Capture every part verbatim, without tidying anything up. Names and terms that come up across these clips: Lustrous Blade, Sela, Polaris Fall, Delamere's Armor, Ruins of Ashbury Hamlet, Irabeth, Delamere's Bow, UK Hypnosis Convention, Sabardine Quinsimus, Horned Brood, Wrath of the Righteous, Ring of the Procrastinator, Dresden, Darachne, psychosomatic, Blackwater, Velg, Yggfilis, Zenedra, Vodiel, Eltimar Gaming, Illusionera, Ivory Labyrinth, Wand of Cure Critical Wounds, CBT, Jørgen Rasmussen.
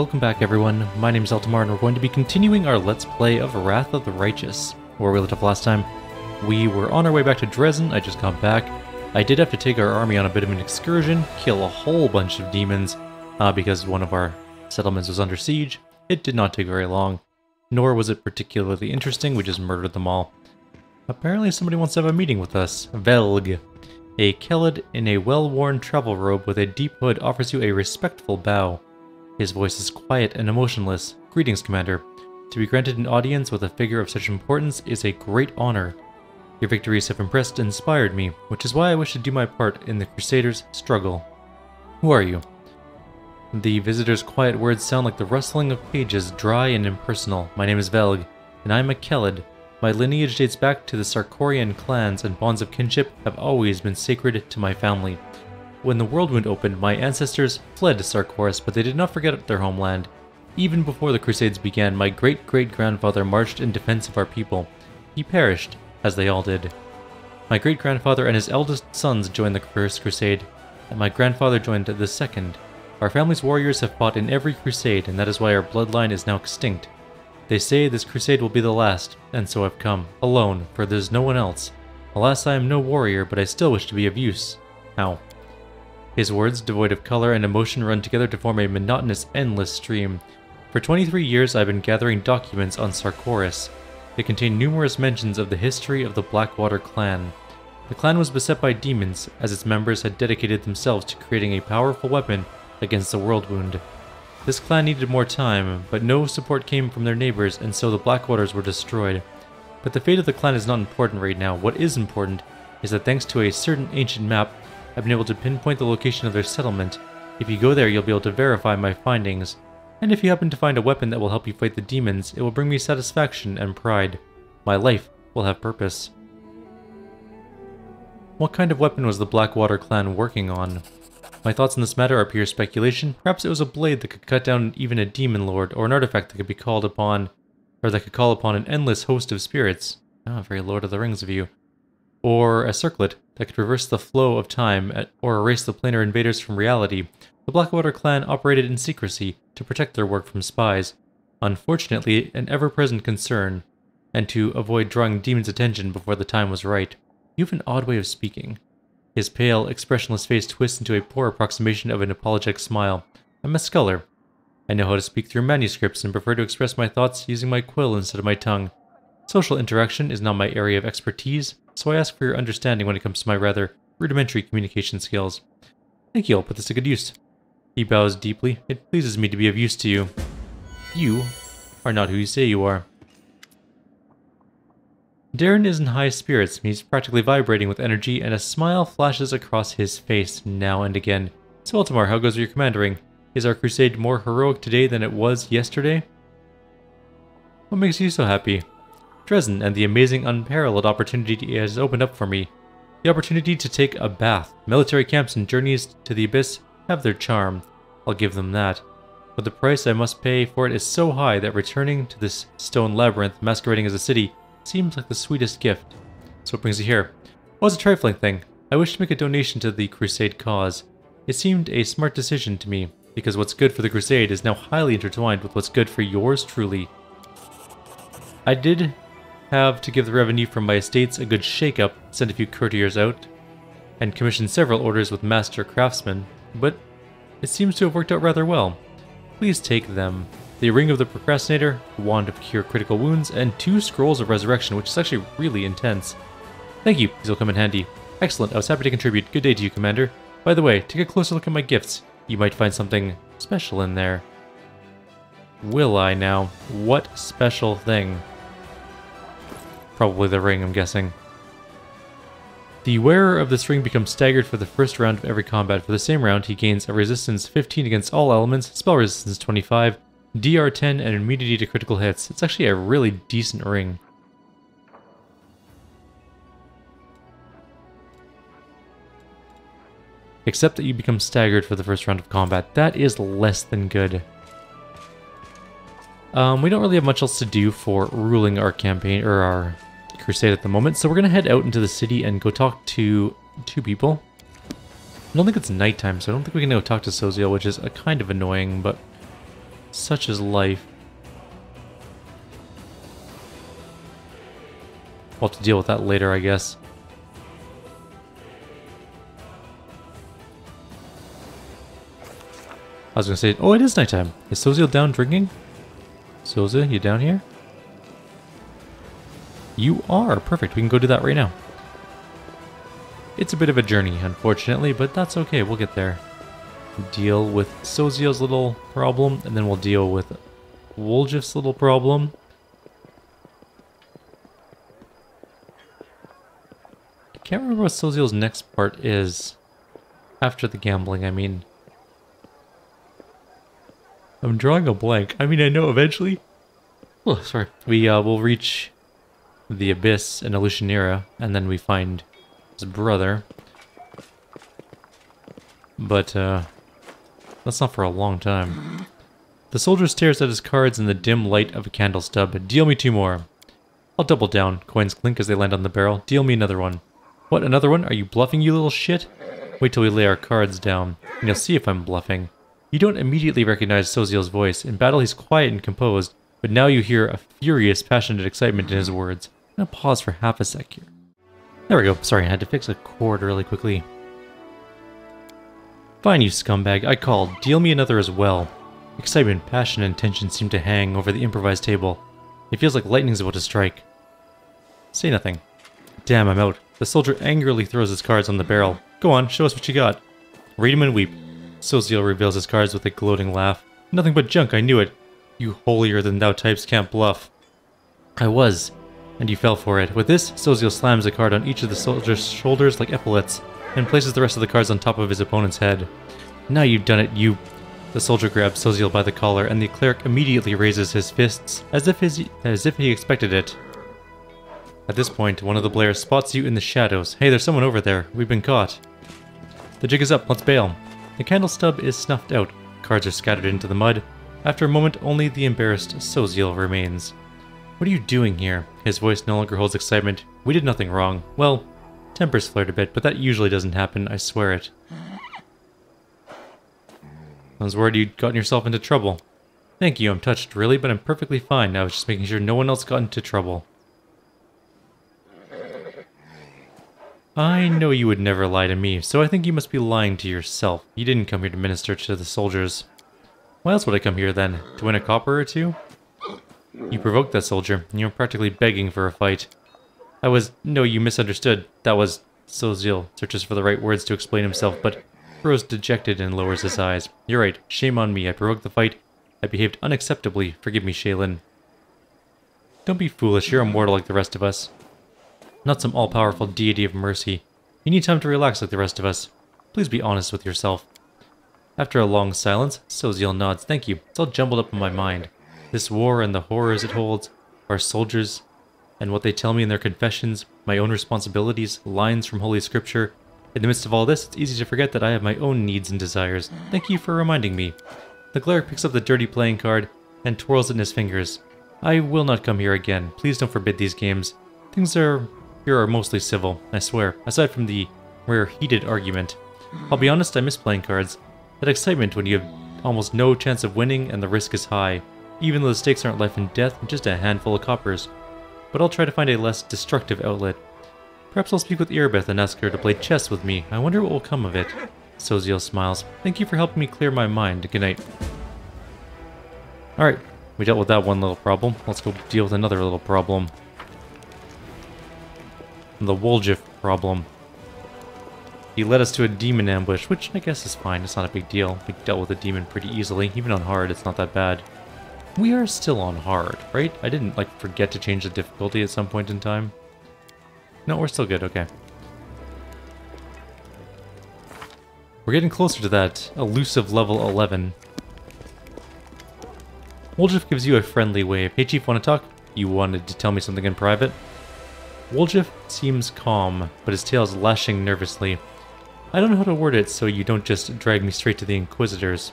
Welcome back everyone, my name is Eltimar and we're going to be continuing our Let's Play of Wrath of the Righteous. Where we left off last time, we were on our way back to Dresden. I just got back. I did have to take our army on a bit of an excursion, kill a whole bunch of demons, uh, because one of our settlements was under siege. It did not take very long, nor was it particularly interesting, we just murdered them all. Apparently somebody wants to have a meeting with us. Velg. A Kellid in a well-worn travel robe with a deep hood offers you a respectful bow. His voice is quiet and emotionless. Greetings, Commander. To be granted an audience with a figure of such importance is a great honor. Your victories have impressed and inspired me, which is why I wish to do my part in the Crusaders' struggle. Who are you? The visitor's quiet words sound like the rustling of pages, dry and impersonal. My name is Velg, and I am a Kellid. My lineage dates back to the Sarkorian clans, and bonds of kinship have always been sacred to my family. When the World Wound opened, my ancestors fled to Sarkoris, but they did not forget their homeland. Even before the Crusades began, my great-great-grandfather marched in defense of our people. He perished, as they all did. My great-grandfather and his eldest sons joined the First Crusade, and my grandfather joined the Second. Our family's warriors have fought in every crusade, and that is why our bloodline is now extinct. They say this crusade will be the last, and so I've come, alone, for there's no one else. Alas, I am no warrior, but I still wish to be of use. How? His words, devoid of color and emotion, run together to form a monotonous, endless stream. For twenty-three years I've been gathering documents on Sarkoris. They contain numerous mentions of the history of the Blackwater clan. The clan was beset by demons, as its members had dedicated themselves to creating a powerful weapon against the World Wound. This clan needed more time, but no support came from their neighbors, and so the Blackwaters were destroyed. But the fate of the clan is not important right now. What is important is that thanks to a certain ancient map, I've been able to pinpoint the location of their settlement. If you go there, you'll be able to verify my findings. And if you happen to find a weapon that will help you fight the demons, it will bring me satisfaction and pride. My life will have purpose. What kind of weapon was the Blackwater clan working on? My thoughts on this matter are pure speculation. Perhaps it was a blade that could cut down even a demon lord, or an artifact that could be called upon, or that could call upon an endless host of spirits. Ah, very Lord of the Rings of you. Or a circlet that could reverse the flow of time at, or erase the planar invaders from reality. The Blackwater clan operated in secrecy to protect their work from spies. Unfortunately, an ever-present concern, and to avoid drawing demons' attention before the time was right. You have an odd way of speaking. His pale, expressionless face twists into a poor approximation of an apologetic smile. I'm a scholar. I know how to speak through manuscripts and prefer to express my thoughts using my quill instead of my tongue. Social interaction is not my area of expertise, so I ask for your understanding when it comes to my rather rudimentary communication skills. Thank you, I'll put this to good use. He bows deeply. It pleases me to be of use to you. You are not who you say you are. Darren is in high spirits. He's practically vibrating with energy, and a smile flashes across his face now and again. So, Eltimar, how goes your commandering? Is our crusade more heroic today than it was yesterday? What makes you so happy? Dresden and the amazing, unparalleled opportunity it has opened up for me. The opportunity to take a bath. Military camps and journeys to the abyss have their charm. I'll give them that. But the price I must pay for it is so high that returning to this stone labyrinth masquerading as a city seems like the sweetest gift. So it brings you here. Well, it's a trifling thing. I wish to make a donation to the crusade cause. It seemed a smart decision to me, because what's good for the crusade is now highly intertwined with what's good for yours truly. I did have to give the revenue from my estates a good shake-up, send a few courtiers out, and commission several orders with master craftsmen, but it seems to have worked out rather well. Please take them. The Ring of the Procrastinator, Wand of Cure Critical Wounds, and two Scrolls of Resurrection, which is actually really intense. Thank you, these will come in handy. Excellent, I was happy to contribute. Good day to you, Commander. By the way, take a closer look at my gifts. You might find something special in there. Will I now? What special thing? Probably the ring, I'm guessing. The wearer of this ring becomes staggered for the first round of every combat. For the same round, he gains a resistance fifteen against all elements, spell resistance twenty-five, D R ten, and immunity to critical hits. It's actually a really decent ring. Except that you become staggered for the first round of combat. That is less than good. Um, we don't really have much else to do for ruling our campaign, or our crusade at the moment, so we're gonna head out into the city and go talk to two people. I don't think it's nighttime, so I don't think we can go talk to Soziel, which is a kind of annoying, but Such is life. We'll have to deal with that later, I guess. I was gonna say, oh, it is nighttime. Is Soziel down drinking? Soziel, you down here? You are. Perfect. We can go do that right now. It's a bit of a journey, unfortunately, but that's okay. We'll get there. Deal with Soziel's little problem, and then we'll deal with Woljiff's little problem. I can't remember what Soziel's next part is. After the gambling, I mean. I'm drawing a blank. I mean, I know eventually. Oh, sorry. We uh, will reach the Abyss and Illusionera, and then we find his brother. But uh, that's not for a long time. The soldier stares at his cards in the dim light of a candle stub. Deal me two more. I'll double down. Coins clink as they land on the barrel. Deal me another one. What, another one? Are you bluffing, you little shit? Wait till we lay our cards down, and you'll see if I'm bluffing. You don't immediately recognize Soziel's voice. In battle, he's quiet and composed, but now you hear a furious, passionate excitement in his words. I'm gonna pause for half a sec here. There we go. Sorry, I had to fix a cord really quickly. Fine, you scumbag. I called. Deal me another as well. Excitement, passion, and tension seem to hang over the improvised table. It feels like lightning's about to strike. Say nothing. Damn, I'm out. The soldier angrily throws his cards on the barrel. Go on, show us what you got. Read him and weep. Soziel reveals his cards with a gloating laugh. Nothing but junk, I knew it. You holier-than-thou types can't bluff. I was, and you fell for it. With this, Soziel slams a card on each of the soldier's shoulders like epaulets, and places the rest of the cards on top of his opponent's head. Now you've done it, you... The soldier grabs Soziel by the collar, and the cleric immediately raises his fists, as if, his, as if he expected it. At this point, one of the Blairs spots you in the shadows. Hey, there's someone over there. We've been caught. The jig is up. Let's bail. The candle stub is snuffed out. Cards are scattered into the mud. After a moment, only the embarrassed Soziel remains. What are you doing here? His voice no longer holds excitement. We did nothing wrong. Well, tempers flared a bit, but that usually doesn't happen, I swear it. I was worried you'd gotten yourself into trouble. Thank you, I'm touched, really, but I'm perfectly fine. I was just making sure no one else got into trouble. I know you would never lie to me, so I think you must be lying to yourself. You didn't come here to minister to the soldiers. Why else would I come here then? To win a copper or two? You provoked that soldier, and you were practically begging for a fight. I was... No, you misunderstood. That was... Soziel searches for the right words to explain himself, but grows dejected and lowers his eyes. You're right. Shame on me. I provoked the fight. I behaved unacceptably. Forgive me, Shaylin. Don't be foolish. You're immortal like the rest of us. Not some all-powerful deity of mercy. You need time to relax like the rest of us. Please be honest with yourself. After a long silence, Soziel nods. Thank you. It's all jumbled up in my mind. This war and the horrors it holds, our soldiers, and what they tell me in their confessions, my own responsibilities, lines from Holy Scripture. In the midst of all this, it's easy to forget that I have my own needs and desires. Thank you for reminding me. The cleric picks up the dirty playing card and twirls it in his fingers. I will not come here again. Please don't forbid these games. Things are... here are mostly civil, I swear, aside from the rare heated argument. I'll be honest, I miss playing cards. That excitement when you have almost no chance of winning and the risk is high, even though the stakes aren't life and death, just a handful of coppers. But I'll try to find a less destructive outlet. Perhaps I'll speak with Irabeth and ask her to play chess with me. I wonder what will come of it. Soziel smiles. Thank you for helping me clear my mind. Good night. Alright, we dealt with that one little problem. Let's go deal with another little problem. The Woljiff problem. He led us to a demon ambush, which I guess is fine. It's not a big deal. We dealt with a demon pretty easily. Even on hard, it's not that bad. We are still on hard, right? I didn't, like, forget to change the difficulty at some point in time. No, we're still good, okay. We're getting closer to that elusive level eleven. Woljiff gives you a friendly wave. Hey, Chief, want to talk? You wanted to tell me something in private? Woljiff seems calm, but his tail is lashing nervously. I don't know how to word it so you don't just drag me straight to the Inquisitors.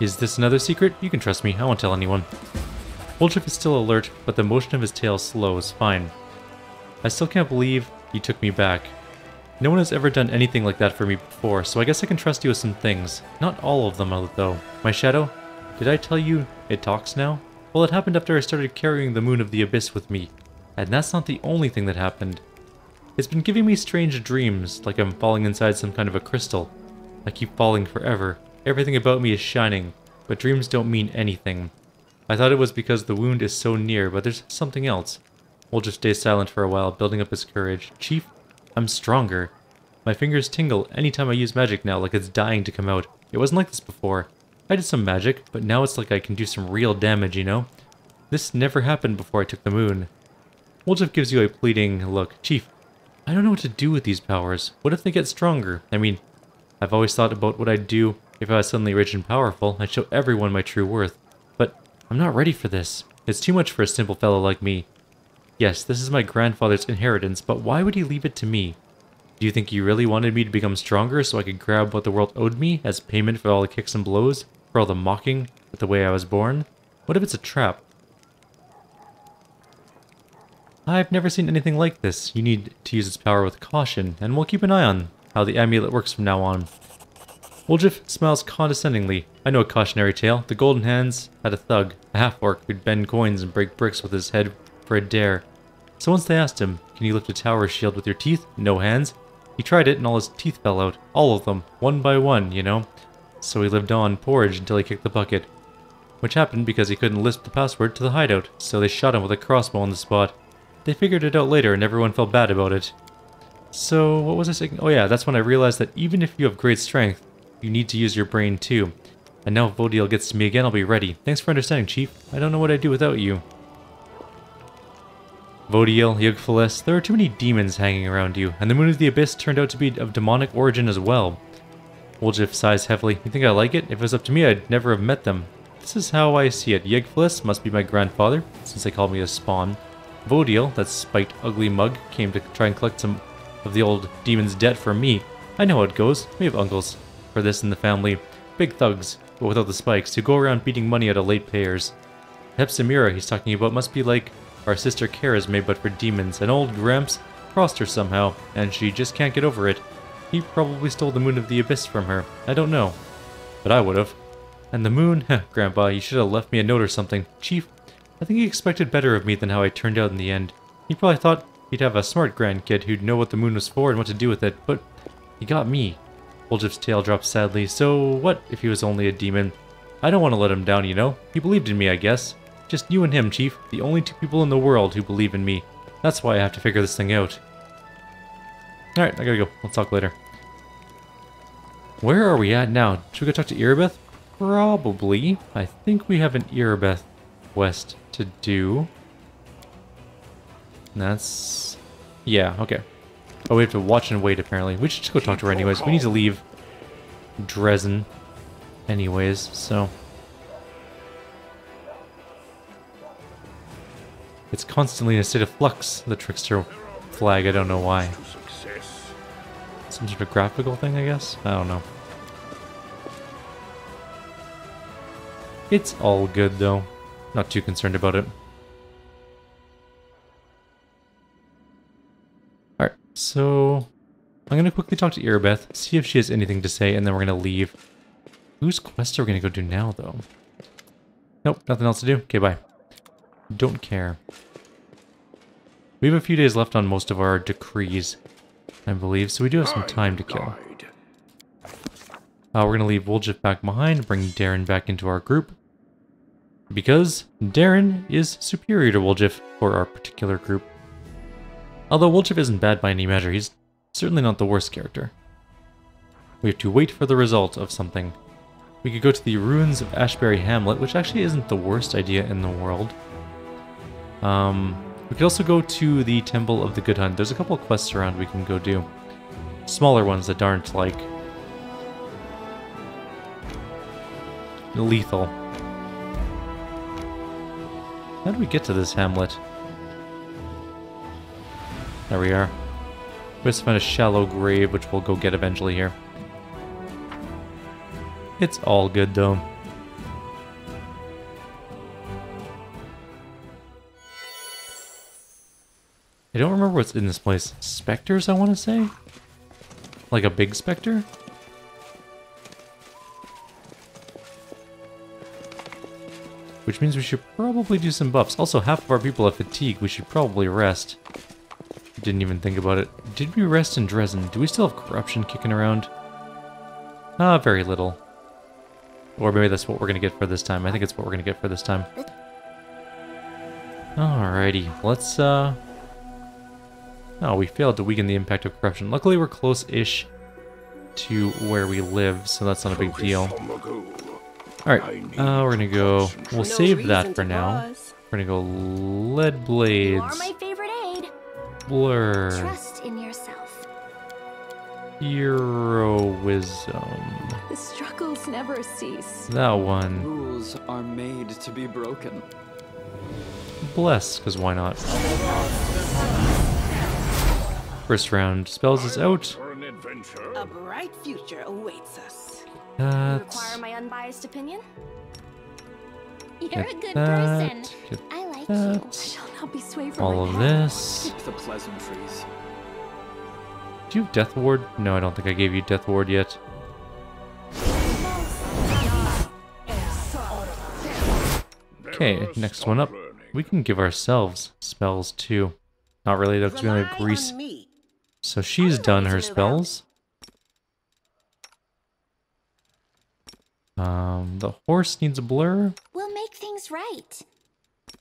Is this another secret? You can trust me, I won't tell anyone. Woljiff is still alert, but the motion of his tail slows. Fine. I still can't believe you took me back. No one has ever done anything like that for me before, so I guess I can trust you with some things. Not all of them, though. My shadow? Did I tell you it talks now? Well, it happened after I started carrying the Moon of the Abyss with me. And that's not the only thing that happened. It's been giving me strange dreams, like I'm falling inside some kind of a crystal. I keep falling forever. Everything about me is shining, but dreams don't mean anything. I thought it was because the wound is so near, but there's something else. Woljiff just stays silent for a while, building up his courage. Chief, I'm stronger. My fingers tingle anytime I use magic now, like it's dying to come out. It wasn't like this before. I did some magic, but now it's like I can do some real damage, you know? This never happened before I took the moon. Woljiff gives you a pleading look. Chief, I don't know what to do with these powers. What if they get stronger? I mean, I've always thought about what I'd do if I was suddenly rich and powerful. I'd show everyone my true worth. But I'm not ready for this. It's too much for a simple fellow like me. Yes, this is my grandfather's inheritance, but why would he leave it to me? Do you think he really wanted me to become stronger so I could grab what the world owed me as payment for all the kicks and blows, for all the mocking at the way I was born? What if it's a trap? I've never seen anything like this. You need to use its power with caution, and we'll keep an eye on how the amulet works from now on. Woljiff smiles condescendingly. I know a cautionary tale. The Golden Hands had a thug, a half-orc who'd bend coins and break bricks with his head for a dare. So once they asked him, can you lift a tower shield with your teeth? No hands. He tried it and all his teeth fell out. All of them, one by one, you know. So he lived on porridge until he kicked the bucket. Which happened because he couldn't lisp the password to the hideout, so they shot him with a crossbow on the spot. They figured it out later and everyone felt bad about it. So, what was I saying? Oh yeah, that's when I realized that even if you have great strength, you need to use your brain too. And now if Vodiel gets to me again, I'll be ready. Thanks for understanding, Chief. I don't know what I'd do without you. Vodiel, Yggfilis, there are too many demons hanging around you, and the Moon of the Abyss turned out to be of demonic origin as well. Woljiff sighs heavily. You think I like it? If it was up to me, I'd never have met them. This is how I see it. Yggfilis must be my grandfather, since they called me a spawn. Vodiel, that spiked ugly mug, came to try and collect some of the old demon's debt from me. I know how it goes. We have uncles for this in the family. Big thugs, but without the spikes, who go around beating money out of late payers. Hepzibah he's talking about must be like our sister Charisma, but for demons, and old Gramps crossed her somehow, and she just can't get over it. He probably stole the Moon of the Abyss from her. I don't know, but I would've. And the moon? Heh, Grandpa, you should have left me a note or something. Chief, I think he expected better of me than how I turned out in the end. He probably thought he'd have a smart grandkid who'd know what the moon was for and what to do with it, but he got me. Woljiff's tail dropped sadly. So what if he was only a demon? I don't want to let him down, you know? He believed in me, I guess. Just you and him, Chief. The only two people in the world who believe in me. That's why I have to figure this thing out. Alright, I gotta go. Let's talk later. Where are we at now? Should we go talk to Irabeth? Probably. I think we have an Irabeth quest to do. That's... yeah, okay. Oh, we have to watch and wait, apparently. We should just go talk to her anyways. We need to leave Dresden anyways, so... it's constantly in a state of flux, the trickster flag. I don't know why. Some sort of graphical thing, I guess? I don't know. It's all good, though. Not too concerned about it. Alright, so... I'm gonna quickly talk to Irabeth, see if she has anything to say, and then we're gonna leave. Whose quest are we gonna go do now, though? Nope, nothing else to do. Okay, bye. Don't care. We have a few days left on most of our decrees, I believe, so we do have some time to kill. Uh, we're gonna leave Woljiff back behind, bring Darren back into our group. Because Darren is superior to Woljiff for our particular group. Although Woljiff isn't bad by any measure, he's certainly not the worst character. We have to wait for the result of something. We could go to the Ruins of Ashbury Hamlet, which actually isn't the worst idea in the world. Um, we could also go to the Temple of the Good Hunt. There's a couple of quests around we can go do. Smaller ones that aren't, like... lethal. How do we get to this hamlet? There we are. We must find a shallow grave, which we'll go get eventually here. It's all good, though. I don't remember what's in this place. Specters, I want to say? Like a big specter? which means we should probably do some buffs. Also, half of our people have fatigue. We should probably rest. Didn't even think about it. Did we rest in Dresden? Do we still have corruption kicking around? Ah, very little. Or maybe that's what we're going to get for this time. I think it's what we're going to get for this time. Alrighty, let's, uh... oh, we failed to weaken the impact of corruption. Luckily, we're close-ish to where we live, so that's not a big deal. Alright, uh, we're gonna go... we'll save that for now. We're gonna go Lead Blades. Blur. Trust in yourself. Heroism. The struggles never cease. That one. Rules are made to be broken. Bless, because why not? First round spells is out. A bright future awaits us. That. Require my unbiased opinion? You're a good that. person. Get I like that. you. I shall not be swayed from all of this. The pleasantries. Do you have Death Ward? No, I don't think I gave you Death Ward yet. Okay, next one up. We can give ourselves spells too. Not really, though, because we only have Grease. So she's done her spells. Um, the horse needs a blur. We'll make things right.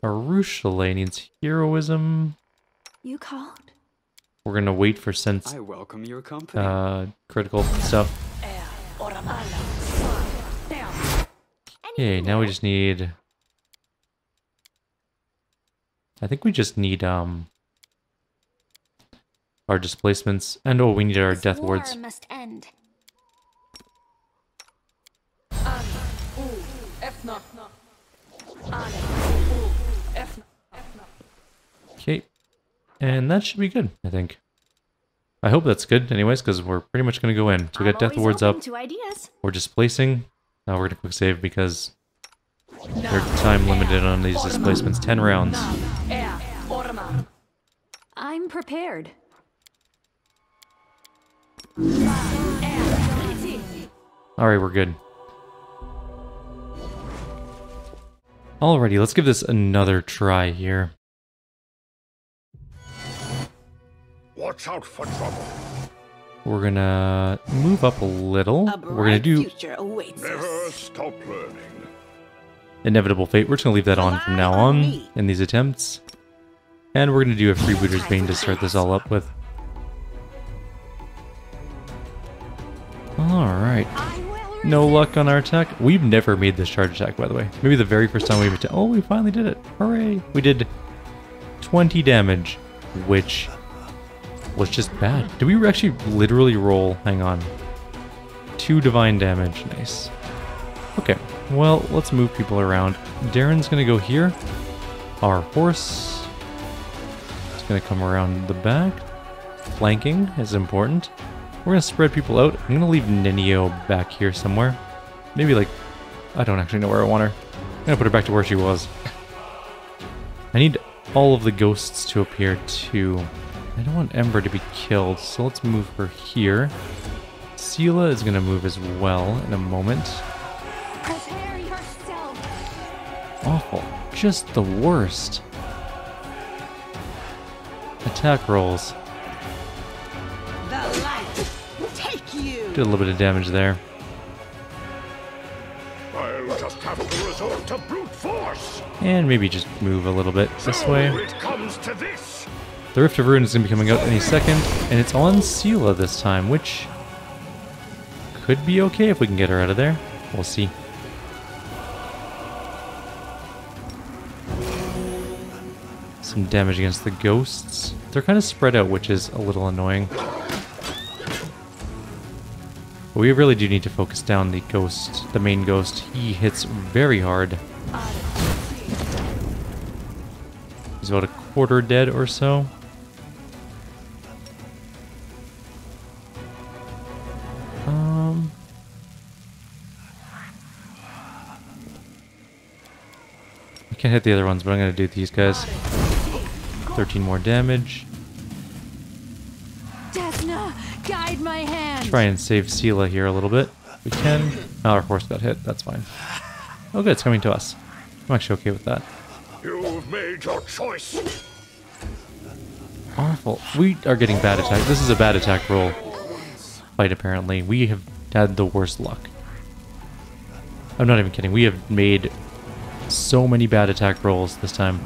Arushalay needs heroism. You called. We're gonna wait for sense. I welcome your company. Uh, critical stuff. Okay, now we just need. I think we just need um. our displacements, and oh, we need our this death wards. Must end. Okay, and that should be good, I think. I hope that's good, anyways, because we're pretty much going to go in. So we got death wards up. We're displacing. Now we're going to quick save because they're time limited on these displacements. Ten rounds. I'm prepared. Alright, we're good. Alrighty, let's give this another try here. Watch out for trouble. We're gonna move up a little. A we're gonna do Never stop learning. Inevitable Fate. We're just gonna leave that on from now on in these attempts. And we're gonna do a Freebooter's Bane to start this all up with. Alright. No luck on our attack. We've never made this charge attack, by the way. Maybe the very first time we made it. Oh, we finally did it. Hooray. We did twenty damage, which was just bad. Did we actually literally roll? Hang on. two divine damage. Nice. Okay. Well, let's move people around. Darren's going to go here. Our horse is going to come around the back. Flanking is important. We're going to spread people out. I'm going to leave Ninio back here somewhere. Maybe like... I don't actually know where I want her. I'm going to put her back to where she was. I need all of the ghosts to appear too. I don't want Ember to be killed, so let's move her here. Sela is going to move as well in a moment. Prepare yourself. Awful. Just the worst. Attack rolls. Did a little bit of damage there. I'll just have to resort to brute force. And maybe just move a little bit this way. It comes to this. The Rift of Ruin is going to be coming out any second, and it's on Sela this time, which could be okay if we can get her out of there. We'll see. Some damage against the ghosts. They're kind of spread out, which is a little annoying. We really do need to focus down the ghost, the main ghost. He hits very hard. He's about a quarter dead or so. Um, I can't hit the other ones, but I'm going to do these guys. thirteen more damage. Guide my hand. Try and save Sela here a little bit. We can. Oh, our horse got hit. That's fine. Oh, good. It's coming to us. I'm actually okay with that. You've made your choice. Awful. We are getting bad attack. This is a bad attack roll fight, apparently. We have had the worst luck. I'm not even kidding. We have made so many bad attack rolls this time.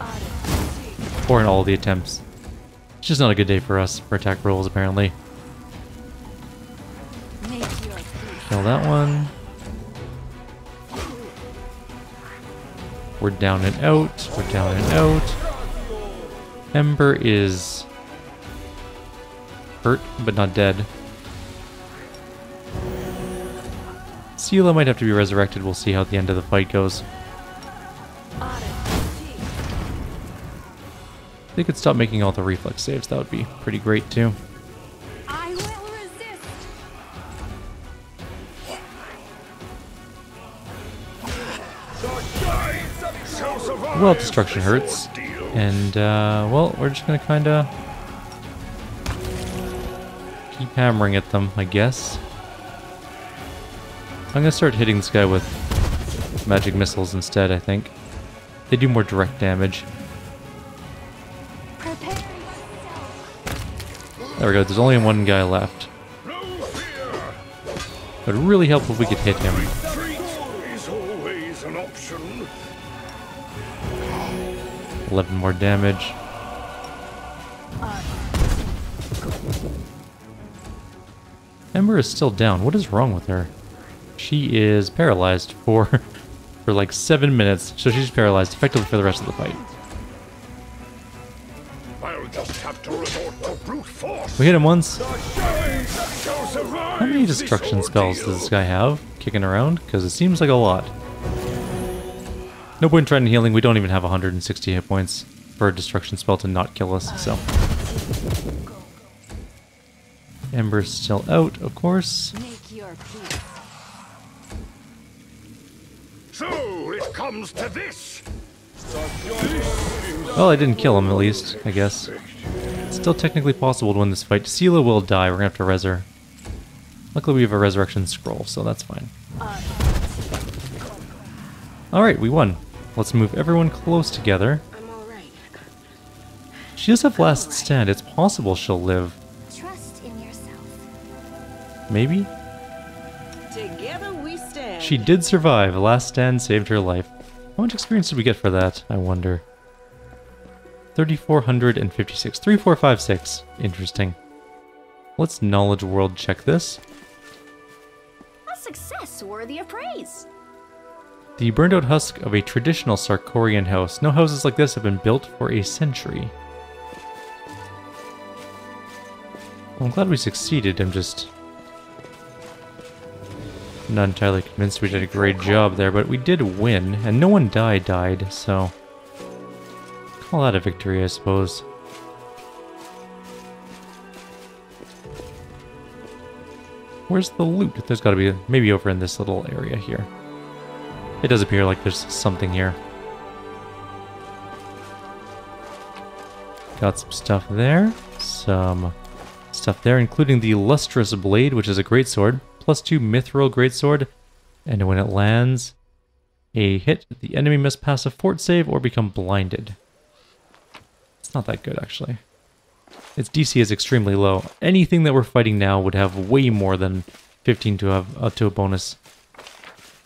Or in all the attempts. It's just not a good day for us for attack rolls, apparently. Kill that one. We're down and out. We're down and out. Ember is hurt, but not dead. Sela might have to be resurrected. We'll see how the end of the fight goes. If they could stop making all the reflex saves, that would be pretty great too. I will resist. Well, destruction hurts. And, uh, well, we're just gonna kinda keep hammering at them, I guess. I'm gonna start hitting this guy with magic missiles instead, I think. They do more direct damage. There we go, there's only one guy left. It would really help if we could hit him. eleven more damage. Ember is still down. What is wrong with her? She is paralyzed for for like seven minutes, so she's paralyzed effectively for the rest of the fight. I'll just have to resort to brute force. We hit him once. How many destruction spells does this guy have kicking around? Because it seems like a lot. No point in trying to healing, we don't even have one hundred sixty hit points for a destruction spell to not kill us, so. Ember's still out, of course. Make your peace. So it comes to this. Well, I didn't kill him at least, I guess. It's still technically possible to win this fight. Sela will die, we're gonna have to res her. Luckily we have a resurrection scroll, so that's fine. Alright, we won. Let's move everyone close together. I'm all right. She does have last right. stand. It's possible she'll live. Trust in yourself. Maybe? Together we stand. She did survive. Last stand saved her life. How much experience did we get for that, I wonder? three thousand four hundred fifty-six. three four five six. Interesting. Let's knowledge world check this. A success worthy of praise. The burned out husk of a traditional Sarkorian house. No houses like this have been built for a century. Well, I'm glad we succeeded. I'm just not entirely convinced we did a great job there, but we did win, and no one died, died, so call that a victory, I suppose. Where's the loot? There's gotta be, maybe over in this little area here. It does appear like there's something here. Got some stuff there, some stuff there, including the Lustrous Blade, which is a greatsword, plus two mithril greatsword, and when it lands a hit, the enemy must pass a fort save or become blinded. It's not that good, actually. Its D C is extremely low. Anything that we're fighting now would have way more than fifteen to have up to a bonus.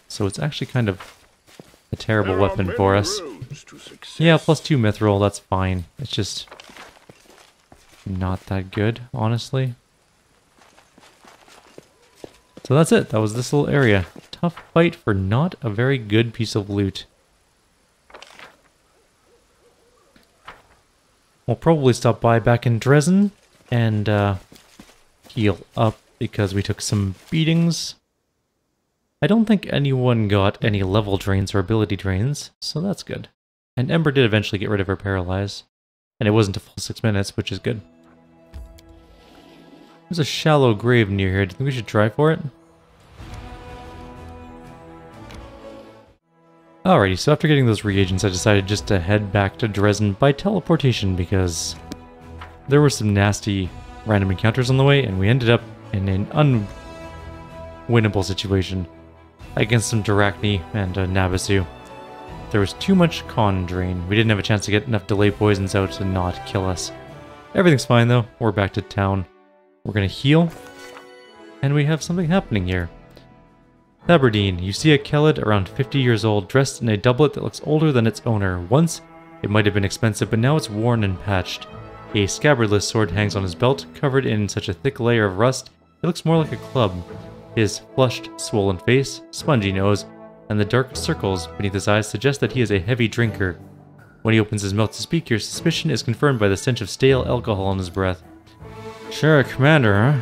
So it's actually kind of a terrible weapon for us. Yeah, plus two mithril, that's fine. It's just not that good, honestly. So that's it. That was this little area. Tough fight for not a very good piece of loot. We'll probably stop by back in Dresden and uh, heal up because we took some beatings. I don't think anyone got any level drains or ability drains, so that's good. And Ember did eventually get rid of her paralyze, and it wasn't a full six minutes, which is good. There's a shallow grave near here. Do you think we should try for it? Alrighty, so after getting those reagents, I decided just to head back to Dresden by teleportation because there were some nasty random encounters on the way, and we ended up in an unwinnable situation against some Darachne and uh, Nabasu. There was too much con drain. We didn't have a chance to get enough delay poisons out to not kill us. Everything's fine though. We're back to town. We're going to heal. And we have something happening here. Sabardine, you see a Kellid around fifty years old, dressed in a doublet that looks older than its owner. Once, it might have been expensive, but now it's worn and patched. A scabbardless sword hangs on his belt, covered in such a thick layer of rust, it looks more like a club. His flushed, swollen face, spongy nose, and the dark circles beneath his eyes suggest that he is a heavy drinker. When he opens his mouth to speak, your suspicion is confirmed by the stench of stale alcohol on his breath. Sure, Commander, huh?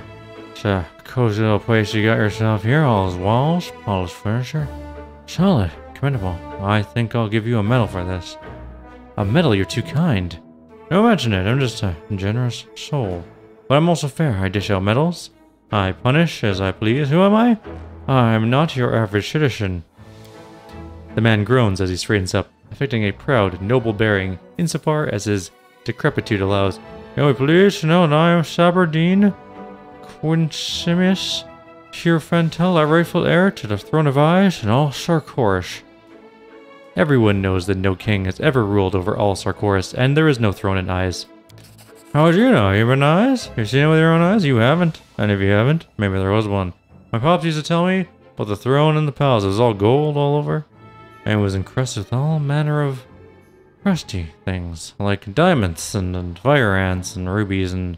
It's a cozy little place you got yourself here, all his walls, all his furniture. Solid, commendable. I think I'll give you a medal for this. A medal? You're too kind. Don't mention it, I'm just a generous soul. But I'm also fair, I dish out medals. I punish as I please. Who am I? I'm not your average citizen. The man groans as he straightens up, affecting a proud, noble bearing, insofar as his decrepitude allows. Can we please know that I am Sabardine Quinsimus, Sheer Fentel, a rightful heir to the throne of eyes and all Sarkoris. Everyone knows that no king has ever ruled over all Sarkoris, and there is no throne in eyes. How would you know? You've been eyes? You've seen it with your own eyes? You haven't. And if you haven't, maybe there was one. My pops used to tell me about the throne and the palace. It was all gold all over, and was encrusted with all manner of crusty things, like diamonds and, and fire ants and rubies and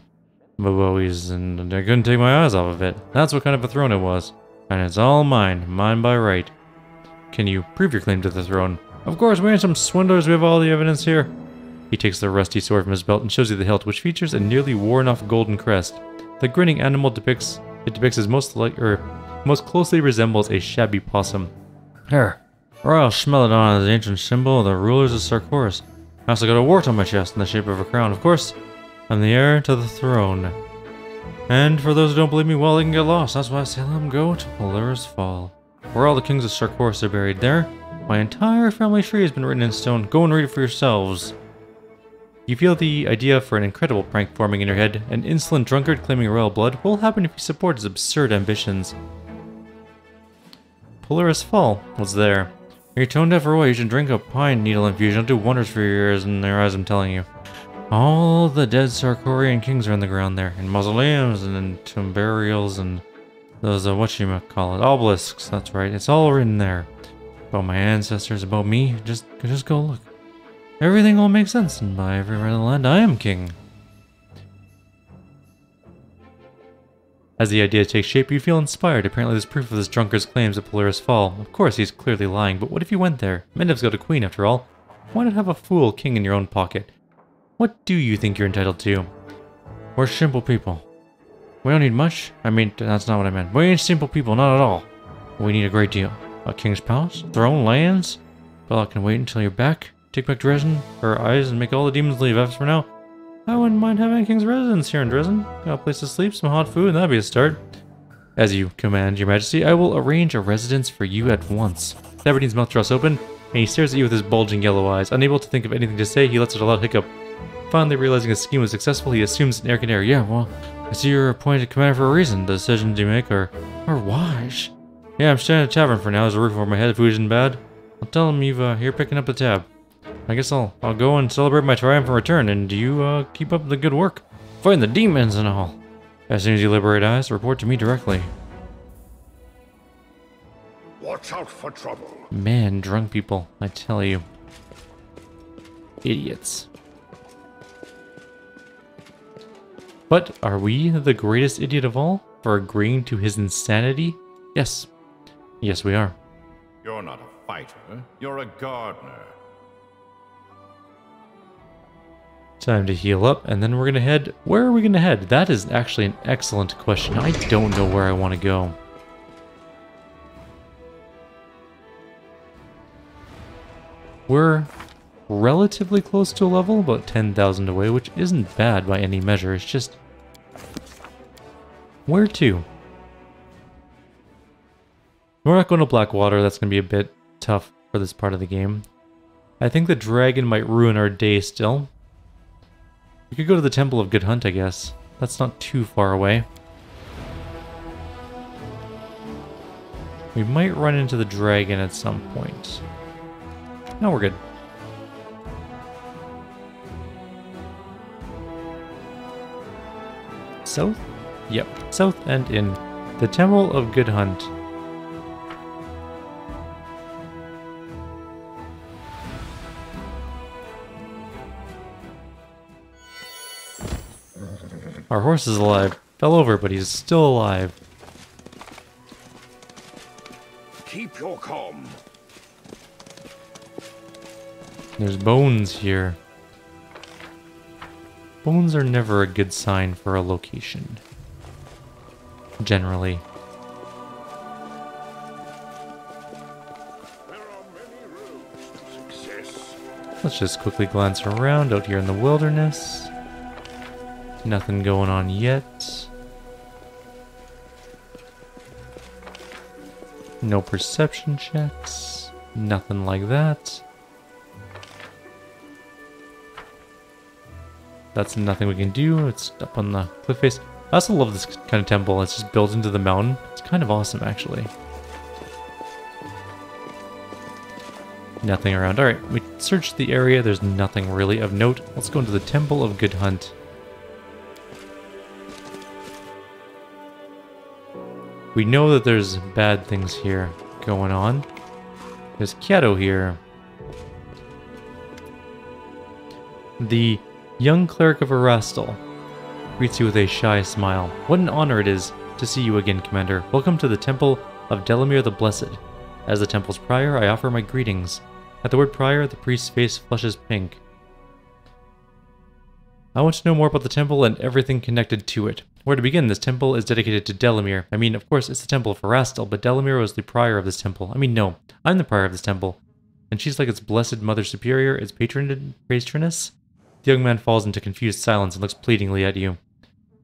boboies, and, and I couldn't take my eyes off of it. That's what kind of a throne it was. And it's all mine. Mine by right. Can you prove your claim to the throne? Of course, we ain't some swindlers. We have all the evidence here. He takes the rusty sword from his belt and shows you the hilt, which features a nearly worn-off golden crest. The grinning animal depicts it depicts as most like or most closely resembles a shabby possum. Here, or I'll smell it on as the ancient symbol of the rulers of Sarkoris. I also got a wart on my chest in the shape of a crown. Of course, I'm the heir to the throne. And for those who don't believe me, well, they can get lost. That's why I say let them go to Polaris Fall, where all the kings of Sarkoris are buried. There, my entire family tree has been written in stone. Go and read it for yourselves. You feel the idea for an incredible prank forming in your head. An insolent drunkard claiming royal blood will happen if you support his absurd ambitions. Polaris Fall was there. You're tone deaf or what? You should drink a pine needle infusion. It'll do wonders for your ears and their eyes, I'm telling you. All the dead Sarkorian kings are in the ground there. In mausoleums and in tomb burials and those, uh, whatchamacallit, obelisks, that's right. It's all written there. About my ancestors, about me. Just, just go look. Everything will make sense, and by everywhere in the land, I am king. As the idea takes shape, you feel inspired. Apparently there's proof of this drunkard's claims at Polaris Fall. Of course, he's clearly lying, but what if you went there? Mendev's got a queen, after all. Why not have a fool king in your own pocket? What do you think you're entitled to? We're simple people. We don't need much. I mean, that's not what I meant. We ain't simple people, not at all. We need a great deal. A king's palace? Throne? Lands? But I can wait until you're back. Take back Dresden, her eyes, and make all the demons leave. As for now, I wouldn't mind having a king's residence here in Dresden. Got a place to sleep, some hot food, and that'd be a start. As you command, your majesty, I will arrange a residence for you at once. Sabardine's mouth draws open, and he stares at you with his bulging yellow eyes. Unable to think of anything to say, he lets out a loud hiccup. Finally realizing his scheme was successful, he assumes an air canary. Yeah, well, I see you're appointed commander for a reason. The decisions you make are, are wise. Yeah, I'm staying at a tavern for now. There's a roof over my head if food isn't bad. I'll tell him you've, uh, you're picking up the tab. I guess I'll I'll go and celebrate my triumphant return, and you uh, keep up the good work, fighting the demons and all. As soon as you liberate eyes, report to me directly. Watch out for trouble. Man, drunk people, I tell you, idiots. But are we the greatest idiot of all for agreeing to his insanity? Yes, yes we are. You're not a fighter. You're a gardener. Time to heal up, and then we're gonna head... Where are we gonna head? That is actually an excellent question. I don't know where I want to go. We're relatively close to a level, about ten thousand away, which isn't bad by any measure. It's just... Where to? We're not going to Blackwater. That's gonna be a bit tough for this part of the game. I think the dragon might ruin our day still. We could go to the Temple of Good Hunt, I guess. That's not too far away. We might run into the dragon at some point. No, we're good. South? Yep, south and in. The Temple of Good Hunt. Our horse is alive. Fell over, but he's still alive. Keep your calm. There's bones here. Bones are never a good sign for a location. Generally. There are many roads to success. Let's just quickly glance around out here in the wilderness. Nothing going on yet. No perception checks. Nothing like that. That's nothing we can do. It's up on the cliff face. I also love this kind of temple. It's just built into the mountain. It's kind of awesome, actually. Nothing around. Alright, we searched the area. There's nothing really of note. Let's go into the Temple of Good Hunt. We know that there's bad things here going on. There's Keato here. The young cleric of Erastil greets you with a shy smile. What an honor it is to see you again, Commander. Welcome to the Temple of Delamere the Blessed. As the temple's prior, I offer my greetings. At the word prior, the priest's face flushes pink. I want to know more about the temple and everything connected to it. Where to begin? This temple is dedicated to Delamere. I mean, of course, it's the Temple of Erastil, but Delamere was the prior of this temple. I mean, no, I'm the prior of this temple. And she's like its blessed mother superior, its patron patroness. The young man falls into confused silence and looks pleadingly at you.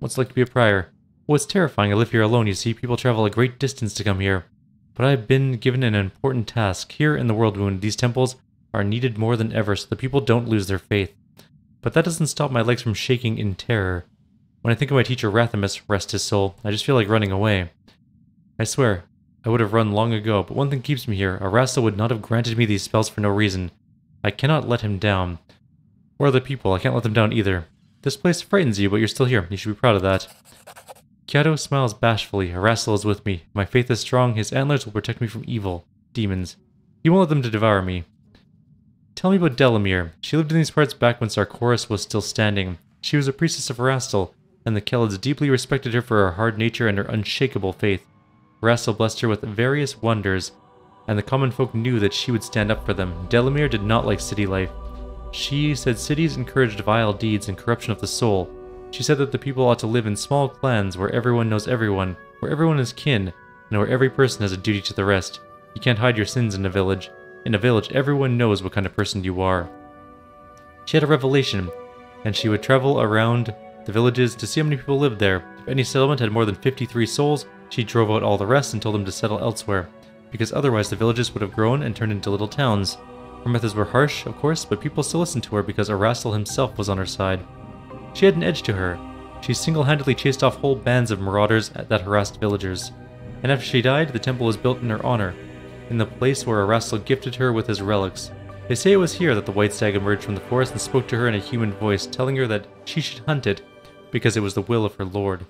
What's it like to be a prior? Oh, it's terrifying. I live here alone, you see. People travel a great distance to come here. But I've been given an important task. Here in the World Wound, these temples are needed more than ever so the people don't lose their faith. But that doesn't stop my legs from shaking in terror. When I think of my teacher Rathamus, rest his soul, I just feel like running away. I swear, I would have run long ago, but one thing keeps me here. Erastil would not have granted me these spells for no reason. I cannot let him down. Or other people, I can't let them down either. This place frightens you, but you're still here. You should be proud of that. Keato smiles bashfully. Erastil is with me. My faith is strong. His antlers will protect me from evil. Demons. He won't let them to devour me. Tell me about Delamere. She lived in these parts back when Sarkoris was still standing. She was a priestess of Erastil, and the Kellids deeply respected her for her hard nature and her unshakable faith. Erastil blessed her with various wonders, and the common folk knew that she would stand up for them. Delamere did not like city life. She said cities encouraged vile deeds and corruption of the soul. She said that the people ought to live in small clans where everyone knows everyone, where everyone is kin, and where every person has a duty to the rest. You can't hide your sins in a village. In a village, everyone knows what kind of person you are. She had a revelation, and she would travel around the villages to see how many people lived there. If any settlement had more than fifty-three souls, she drove out all the rest and told them to settle elsewhere, because otherwise the villages would have grown and turned into little towns. Her methods were harsh, of course, but people still listened to her because Erastil himself was on her side. She had an edge to her. She single-handedly chased off whole bands of marauders that harassed villagers. And after she died, the temple was built in her honor, in the place where Erastil gifted her with his relics. They say it was here that the white stag emerged from the forest and spoke to her in a human voice, telling her that she should hunt it because it was the will of her lord.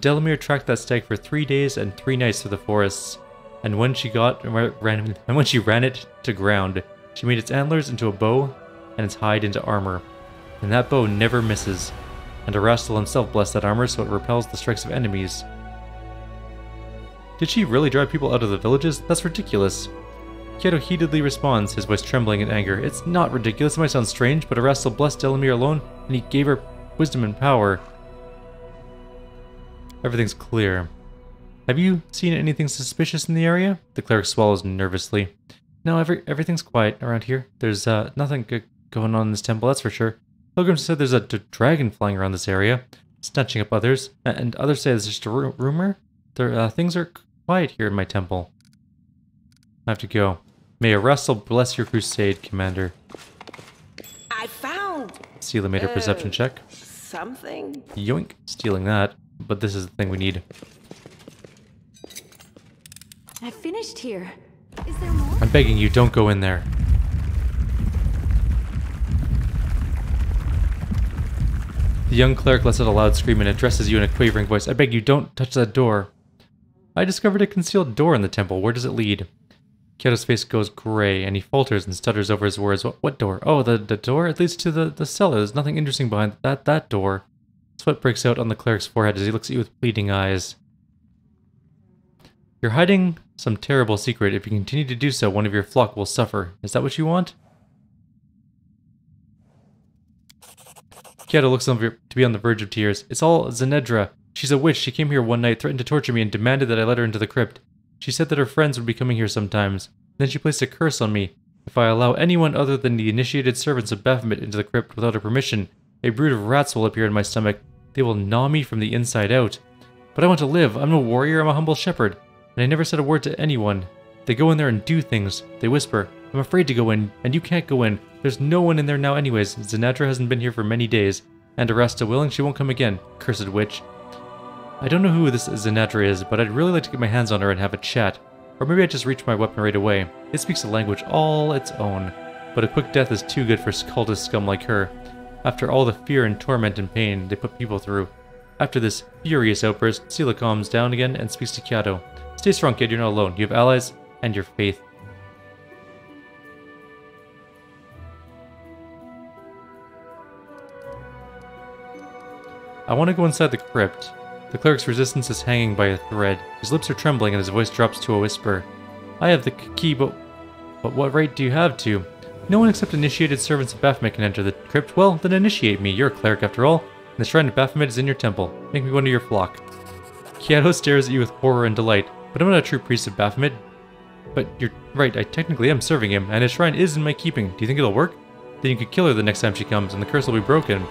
Delamere tracked that stag for three days and three nights through the forests, and when she got ran, and when she ran it to ground, she made its antlers into a bow and its hide into armor. And that bow never misses. And Erastil himself blessed that armor so it repels the strikes of enemies. Did she really drive people out of the villages? That's ridiculous. Keato heatedly responds, his voice trembling in anger. It's not ridiculous, it might sound strange, but Erastil blessed Delamere alone and he gave her wisdom and power. Everything's clear. Have you seen anything suspicious in the area? The cleric swallows nervously. No, every, everything's quiet around here. There's uh, nothing g going on in this temple, that's for sure. Pilgrims said there's a d dragon flying around this area, snatching up others, and, and others say it's just a ru rumor. There, uh, things are quiet here in my temple. I have to go. May Erastil bless your crusade, Commander. I found... Sela made her uh, perception check. Something? Yoink. Stealing that. But this is the thing we need. I finished here. Is there more? I'm begging you, don't go in there. The young cleric lets out a loud scream and addresses you in a quavering voice. I beg you, don't touch that door. I discovered a concealed door in the temple. Where does it lead? Keato's face goes gray, and he falters and stutters over his words. What, what door? Oh, the, the door? It leads to the, the cellar. There's nothing interesting behind that, that door. Sweat breaks out on the cleric's forehead as he looks at you with pleading eyes. You're hiding some terrible secret. If you continue to do so, one of your flock will suffer. Is that what you want? Keato looks to be on the verge of tears. It's all Zenedra. She's a witch. She came here one night, threatened to torture me, and demanded that I let her into the crypt. She said that her friends would be coming here sometimes. Then she placed a curse on me. If I allow anyone other than the initiated servants of Baphomet into the crypt without her permission, a brood of rats will appear in my stomach. They will gnaw me from the inside out. But I want to live. I'm no warrior. I'm a humble shepherd. And I never said a word to anyone. They go in there and do things. They whisper. I'm afraid to go in, and you can't go in. There's no one in there now anyways. Zenedra hasn't been here for many days. And Erastil willing, she won't come again. Cursed witch. I don't know who this Zenedra is, but I'd really like to get my hands on her and have a chat. Or maybe I just reach my weapon right away. It speaks a language all its own. But a quick death is too good for cultist scum like her. After all the fear and torment and pain they put people through. After this furious outburst, Sela calms down again and speaks to Keato. Stay strong, kid. You're not alone. You have allies and your faith. I want to go inside the crypt. The cleric's resistance is hanging by a thread. His lips are trembling and his voice drops to a whisper. I have the key, but, but what right do you have to? No one except initiated servants of Baphomet can enter the crypt. Well, then initiate me. You're a cleric after all. And the shrine of Baphomet is in your temple. Make me one of your flock. Keato stares at you with horror and delight. But I'm not a true priest of Baphomet. But you're right, I technically am serving him, and his shrine is in my keeping. Do you think it'll work? Then you could kill her the next time she comes, and the curse will be broken.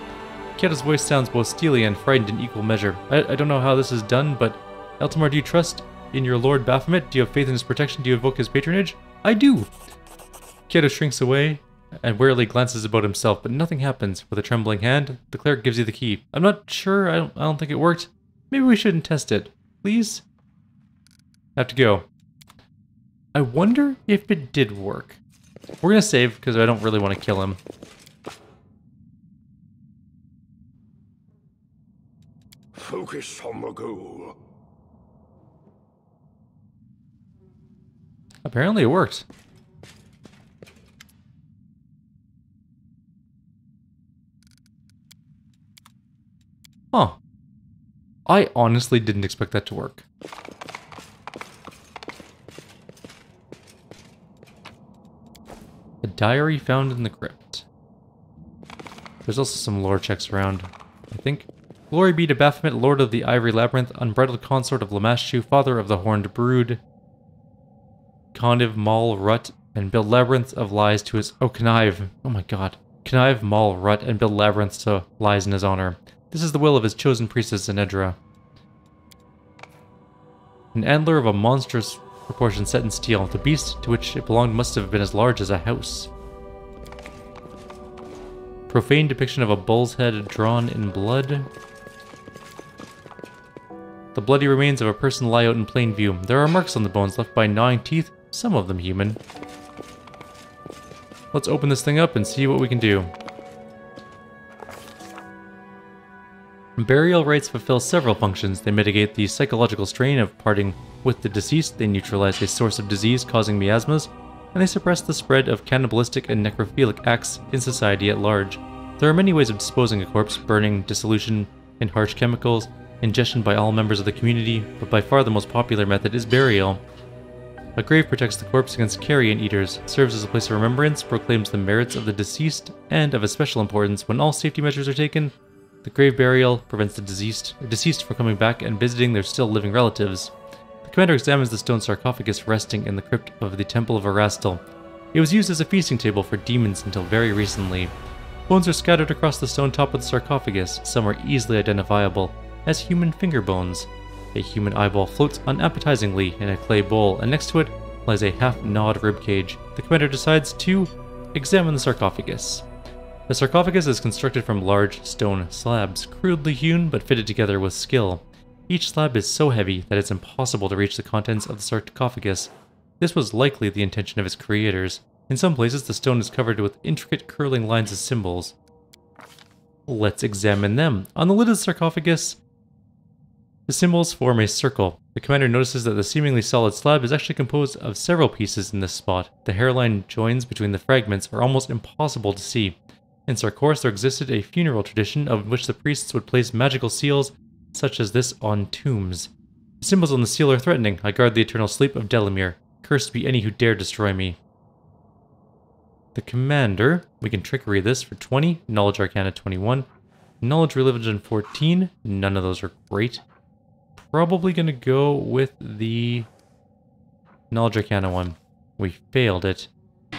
Keato's voice sounds both steely and frightened in equal measure. I, I don't know how this is done, but Eltimar, do you trust in your lord Baphomet? Do you have faith in his protection? Do you invoke his patronage? I do! Keato shrinks away and warily glances about himself, but nothing happens. With a trembling hand, the cleric gives you the key. I'm not sure, I don't, I don't think it worked. Maybe we shouldn't test it. Please? I have to go. I wonder if it did work. We're gonna save, because I don't really want to kill him. Focus on the goal. Apparently it worked. Huh. I honestly didn't expect that to work. A diary found in the crypt. There's also some lore checks around, I think. Glory be to Baphomet, Lord of the Ivory Labyrinth, Unbridled Consort of Lamashu, Father of the Horned Brood, Connive, Maul, Rut, and build labyrinths of lies to his... Oh, Connive. Oh my god. Connive, Maul, Rut, and build labyrinths to lies in his honor. This is the will of his chosen priestess, Zenedra. An antler of a monstrous proportion set in steel. The beast to which it belonged must have been as large as a house. Profane depiction of a bull's head drawn in blood. The bloody remains of a person lie out in plain view. There are marks on the bones left by gnawing teeth, some of them human. Let's open this thing up and see what we can do. Burial rites fulfill several functions. They mitigate the psychological strain of parting with the deceased, they neutralize a source of disease causing miasmas, and they suppress the spread of cannibalistic and necrophilic acts in society at large. There are many ways of disposing of a corpse, burning, dissolution, and harsh chemicals, ingestion by all members of the community, but by far the most popular method is burial. A grave protects the corpse against carrion eaters, serves as a place of remembrance, proclaims the merits of the deceased, and of especial importance when all safety measures are taken, the grave burial prevents the deceased, deceased from coming back and visiting their still living relatives. The commander examines the stone sarcophagus resting in the crypt of the Temple of Erastil. It was used as a feasting table for demons until very recently. Bones are scattered across the stone top of the sarcophagus. Some are easily identifiable as human finger bones. A human eyeball floats unappetizingly in a clay bowl, and next to it lies a half-gnawed ribcage. The commander decides to examine the sarcophagus. The sarcophagus is constructed from large stone slabs, crudely hewn but fitted together with skill. Each slab is so heavy that it's impossible to reach the contents of the sarcophagus. This was likely the intention of its creators. In some places, the stone is covered with intricate curling lines as symbols. Let's examine them. On the lid of the sarcophagus, the symbols form a circle. The commander notices that the seemingly solid slab is actually composed of several pieces in this spot. The hairline joins between the fragments are almost impossible to see. In Sarkoris, there existed a funeral tradition of which the priests would place magical seals such as this on tombs. The symbols on the seal are threatening. I guard the eternal sleep of Delamere. Cursed be any who dare destroy me. The commander, we can trickery this for twenty, knowledge arcana twenty-one, knowledge religion fourteen, none of those are great. Probably gonna go with the knowledge arcana one. We failed it.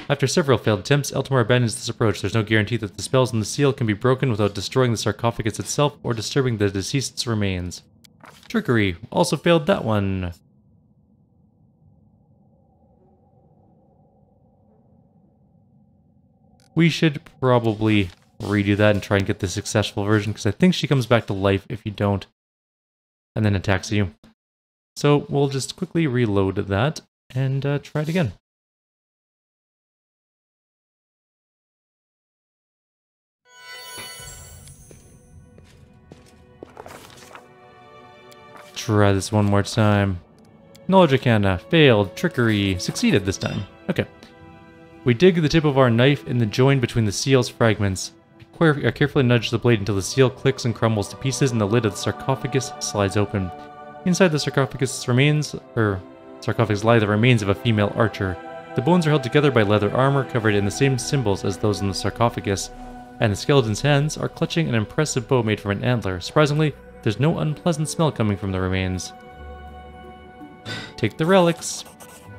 After several failed attempts, Eltimar abandons this approach. There's no guarantee that the spells in the seal can be broken without destroying the sarcophagus itself or disturbing the deceased's remains. Trickery, also failed that one. We should probably redo that and try and get the successful version, because I think she comes back to life if you don't, and then attacks you. So we'll just quickly reload that and uh, try it again. Try this one more time. Knowledge Arcana, failed, trickery, succeeded this time. Okay. We dig the tip of our knife in the join between the seal's fragments. I carefully nudge the blade until the seal clicks and crumbles to pieces and the lid of the sarcophagus slides open. Inside the sarcophagus remains, or sarcophagus lie the remains of a female archer. The bones are held together by leather armor covered in the same symbols as those in the sarcophagus, and the skeleton's hands are clutching an impressive bow made from an antler. Surprisingly, there's no unpleasant smell coming from the remains. Take the relics.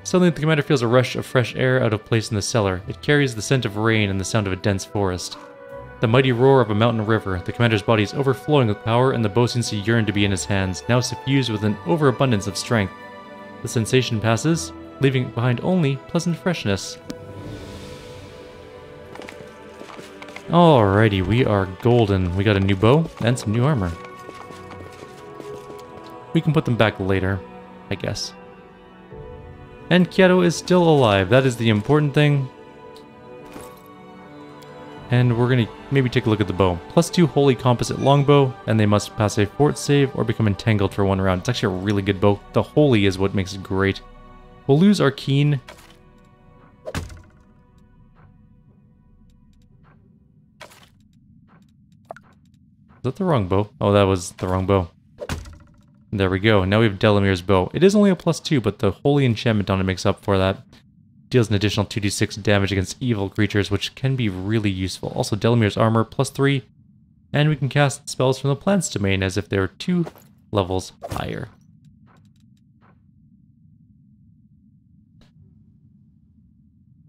Suddenly, the commander feels a rush of fresh air out of place in the cellar. It carries the scent of rain and the sound of a dense forest. The mighty roar of a mountain river. The commander's body is overflowing with power, and the bow seems to yearn to be in his hands, now suffused with an overabundance of strength. The sensation passes, leaving behind only pleasant freshness. Alrighty, we are golden. We got a new bow and some new armor. We can put them back later, I guess. And Keato is still alive, that is the important thing. And we're gonna maybe take a look at the bow. Plus two holy composite longbow, and they must pass a fort save or become entangled for one round. It's actually a really good bow. The holy is what makes it great. We'll lose our keen. Is that the wrong bow? Oh, that was the wrong bow. There we go, now we have Delamere's bow. It is only a plus two, but the holy enchantment on it makes up for that. Deals an additional two d six damage against evil creatures, which can be really useful. Also, Delamere's armor, plus three, and we can cast spells from the Plant's Domain as if they were two levels higher.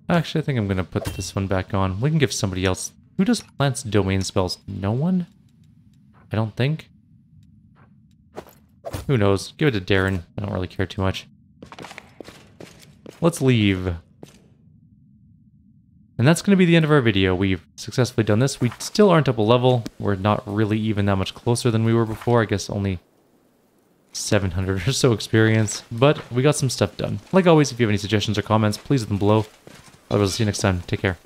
Actually, I think I'm gonna put this one back on. We can give somebody else. Who does Plant's Domain spells? No one? I don't think. Who knows? Give it to Darren. I don't really care too much. Let's leave. And that's going to be the end of our video. We've successfully done this. We still aren't up a level. We're not really even that much closer than we were before. I guess only seven hundred or so experience. But we got some stuff done. Like always, if you have any suggestions or comments, please leave them below. Otherwise, I'll see you next time. Take care.